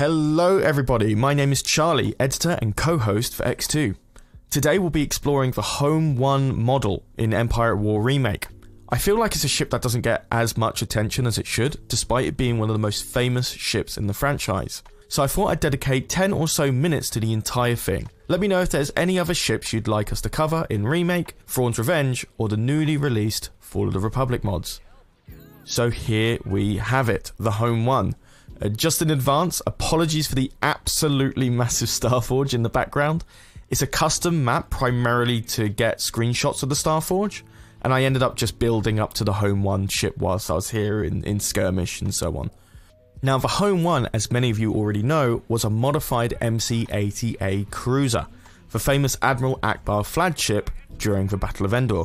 Hello everybody, my name is Charlie, editor and co-host for X2. Today we'll be exploring the Home One model in Empire at War Remake. I feel like it's a ship that doesn't get as much attention as it should, despite it being one of the most famous ships in the franchise. So I thought I'd dedicate 10 or so minutes to the entire thing. Let me know if there's any other ships you'd like us to cover in Remake, Thrawn's Revenge, or the newly released Fall of the Republic mods. So here we have it, the Home One. Just in advance, apologies for the absolutely massive Starforge in the background. It's a custom map primarily to get screenshots of the Starforge, and I ended up just building up to the Home One ship whilst I was here in skirmish and so on. Now the Home One, as many of you already know, was a modified MC 80A cruiser, the famous Admiral Akbar flagship during the Battle of Endor.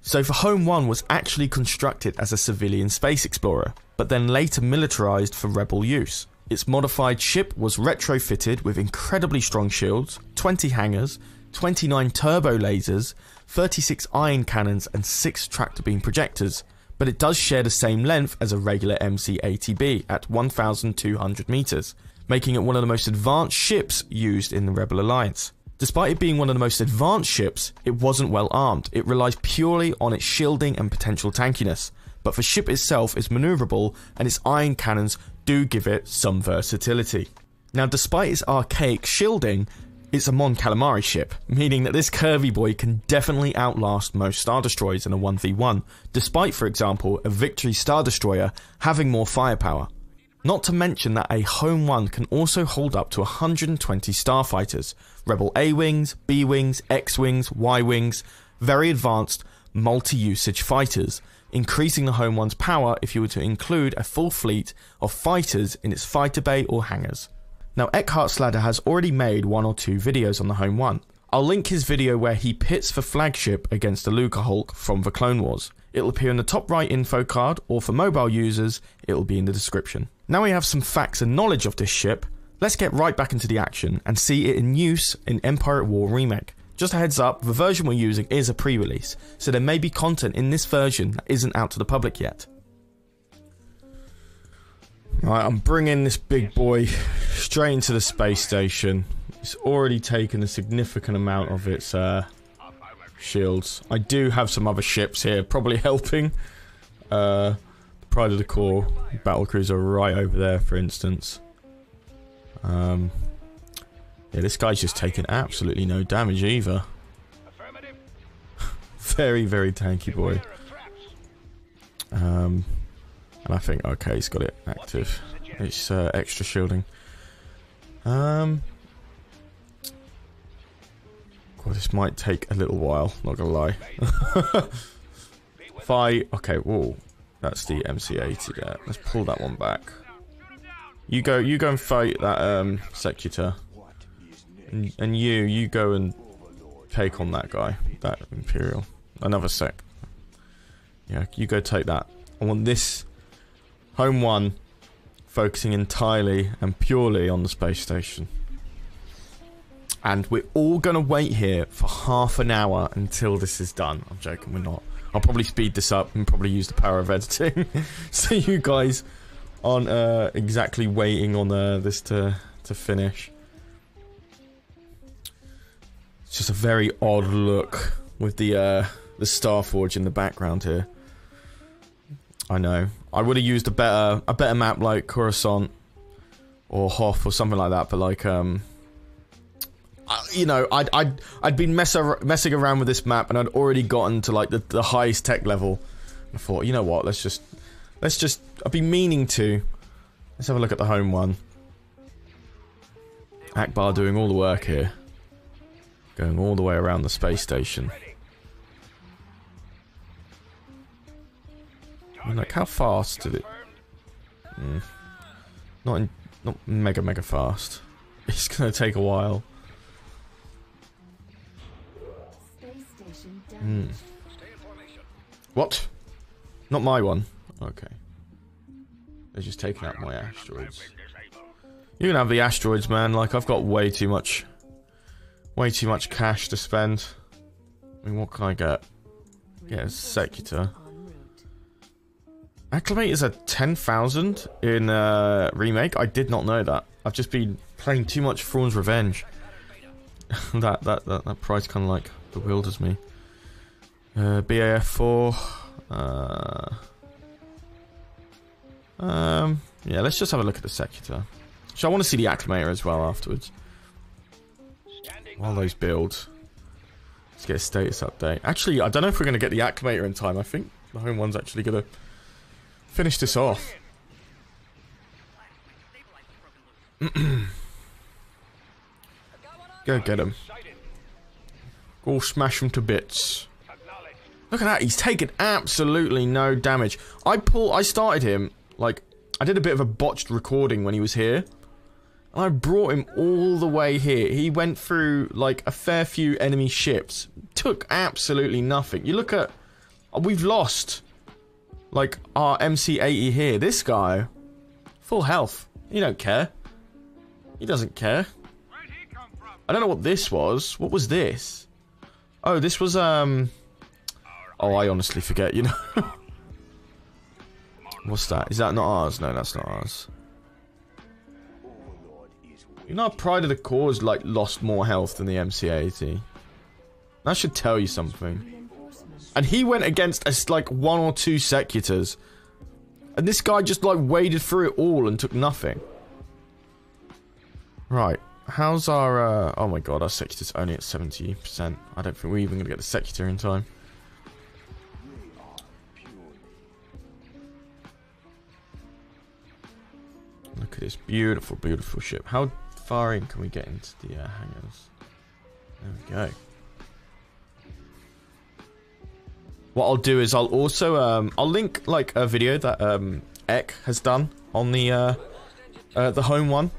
So the Home One was actually constructed as a civilian space explorer, but then later militarized for rebel use. Its modified ship was retrofitted with incredibly strong shields, 20 hangars, 29 turbo lasers, 36 iron cannons and 6 tractor beam projectors, but it does share the same length as a regular MC80B at 1,200 meters, making it one of the most advanced ships used in the Rebel Alliance. Despite it being one of the most advanced ships, it wasn't well armed. It relies purely on its shielding and potential tankiness, but the ship itself is maneuverable and its iron cannons do give it some versatility. Now despite its archaic shielding, it's a Mon Calamari ship, meaning that this curvy boy can definitely outlast most Star Destroyers in a 1v1, despite for example a Victory Star Destroyer having more firepower. Not to mention that a Home One can also hold up to 120 starfighters, Rebel A-Wings, B-Wings, X-Wings, Y-Wings, very advanced multi-usage fighters, increasing the Home One's power if you were to include a full fleet of fighters in its fighter bay or hangars. Now Eckhartsladder has already made one or two videos on the Home One. I'll link his video where he pits the flagship against the Lucrehulk from the Clone Wars. It'll appear in the top right info card, or for mobile users, it'll be in the description. Now we have some facts and knowledge of this ship, let's get right back into the action and see it in use in Empire at War Remake. Just a heads up, the version we're using is a pre-release, so there may be content in this version that isn't out to the public yet. Right, I'm bringing this big boy straight into the space station. It's already taken a significant amount of its shields. I do have some other ships here, probably helping. Pride of the Core battlecruiser right over there, for instance. Yeah, this guy's just taking absolutely no damage either. Very, very tanky boy. And I think, okay, he's got it active. It's extra shielding. God, this might take a little while, not gonna lie. If I, okay, whoa. That's the MC80 there. Let's pull that one back. You go and fight that Secutor. And you go and take on that guy, that Imperial. Another sec. Yeah, you go take that. I want this Home One focusing entirely and purely on the space station. And we're all gonna wait here for half an hour until this is done. I'm joking, we're not. I'll probably speed this up and probably use the power of editing. So you guys aren't exactly waiting on this to finish. It's just a very odd look with the Starforge in the background here. I know. I would have used a better map like Coruscant or Hoff or something like that, but like you know, I'd been messing around with this map and I'd already gotten to like the highest tech level. I thought, you know what? Let's just. I've been meaning to. Let's have a look at the Home One. Akbar doing all the work here. Going all the way around the space station. And like, how fast did it? Not mega fast. It's gonna take a while. What? Not my one. Okay. They're just taking out my asteroids. You can have the asteroids, man. Like, I've got way too much. Way too much cash to spend. I mean, what can I get? Yeah, a Secutor. Acclamator's at 10,000 in Remake. I did not know that. I've just been playing too much Thrawn's Revenge. that price kind of like bewilders me. BAF4. Yeah, let's just have a look at the Secutor. So I want to see the Acclamator as well afterwards. All those builds. Let's get a status update. Actually, I don't know if we're going to get the Acclamator in time. I think the Home One's actually going to finish this off. Go get him. Go smash him to bits. Look at that. He's taken absolutely no damage. I started him, like, I did a bit of a botched recording when he was here. And I brought him all the way here. He went through, like, a fair few enemy ships. Took absolutely nothing. You look at... We've lost, like, our MC80 here. This guy, full health. He don't care. He doesn't care. I don't know what this was. What was this? Oh, this was, Oh, I honestly forget, you know. What's that? Is that not ours? No, that's not ours. You know, Pride of the Core has, like, lost more health than the MC80. That should tell you something. And he went against, like, one or two Secutors. And this guy just, like, waded through it all and took nothing. Right. How's our, Oh, my God, our Secutor's only at 70%. I don't think we're even going to get the Secutor in time. Look at this beautiful, beautiful ship. How far in can we get into the hangars? There we go. What I'll do is I'll also I'll link like a video that Eck has done on the Home One.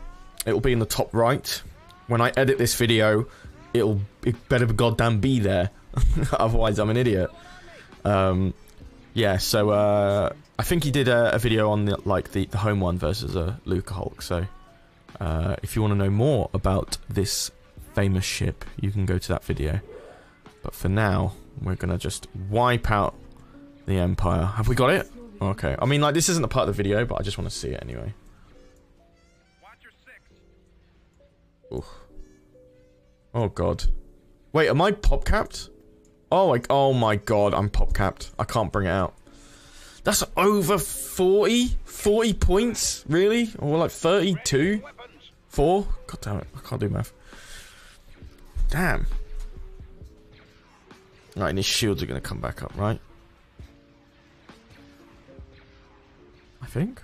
It will be in the top right. When I edit this video, it better goddamn be there. Otherwise, I'm an idiot. Yeah, so I think he did a video on the Home One versus a Lucrehulk. So if you want to know more about this famous ship, you can go to that video. But for now, we're gonna just wipe out the Empire. Have we got it? Okay. I mean, like, this isn't a part of the video, but I just want to see it anyway. Ooh. Oh God. Wait, am I pop capped? Oh, like, oh my God, I'm pop capped. I can't bring it out. That's over 40 points, really? Or like 32? 4? God damn it, I can't do math. Damn. Right, and his shields are going to come back up, right? I think.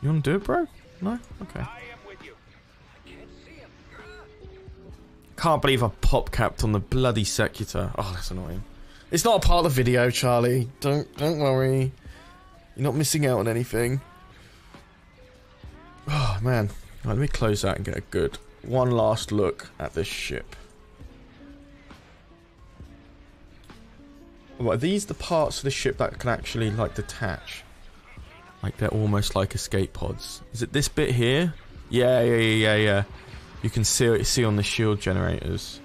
You want to do it, bro? No? Okay. Can't believe I pop capped on the bloody Secutor. Oh, that's annoying. It's not a part of the video, Charlie. Don't worry. You're not missing out on anything. Oh man. Right, let me close that and get a good one last look at this ship. Are these the parts of the ship that can actually like detach? Like they're almost like escape pods. Is it this bit here? Yeah. You can see on the shield generators.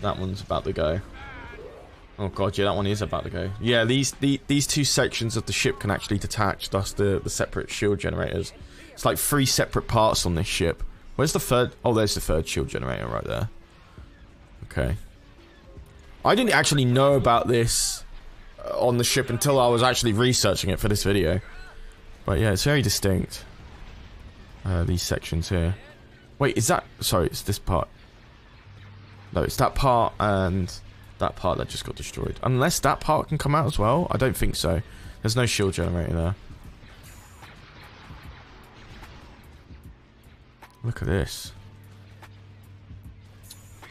That one's about to go. Oh God, yeah, that one is about to go. Yeah, these two sections of the ship can actually detach. That's the separate shield generators. It's like three separate parts on this ship. Where's the third? Oh, there's the third shield generator right there. Okay. I didn't actually know about this on the ship until I was actually researching it for this video. But yeah, it's very distinct. These sections here. Wait, is that... Sorry, it's this part. No, it's that part and that part that just got destroyed. Unless that part can come out as well? I don't think so. There's no shield generator there. Look at this.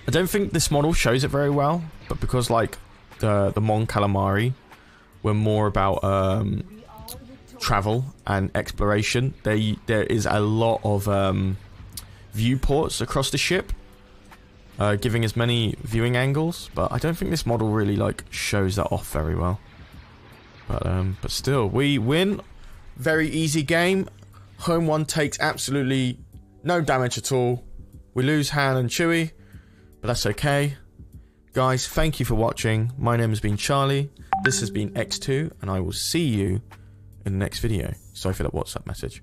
I don't think this model shows it very well, but because, like, the Mon Calamari were more about travel and exploration, there is a lot of... viewports across the ship, giving as many viewing angles, but I don't think this model really like shows that off very well. But still, we win. Very easy game. Home One takes absolutely no damage at all. We lose Han and Chewie, but that's okay. Guys, thank you for watching. My name has been Charlie. This has been X2, and I will see you in the next video. Sorry for that WhatsApp message.